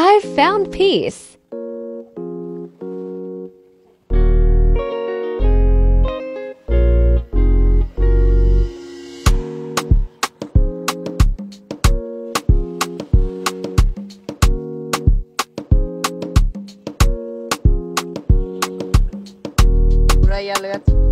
I've found peace. Raya löt.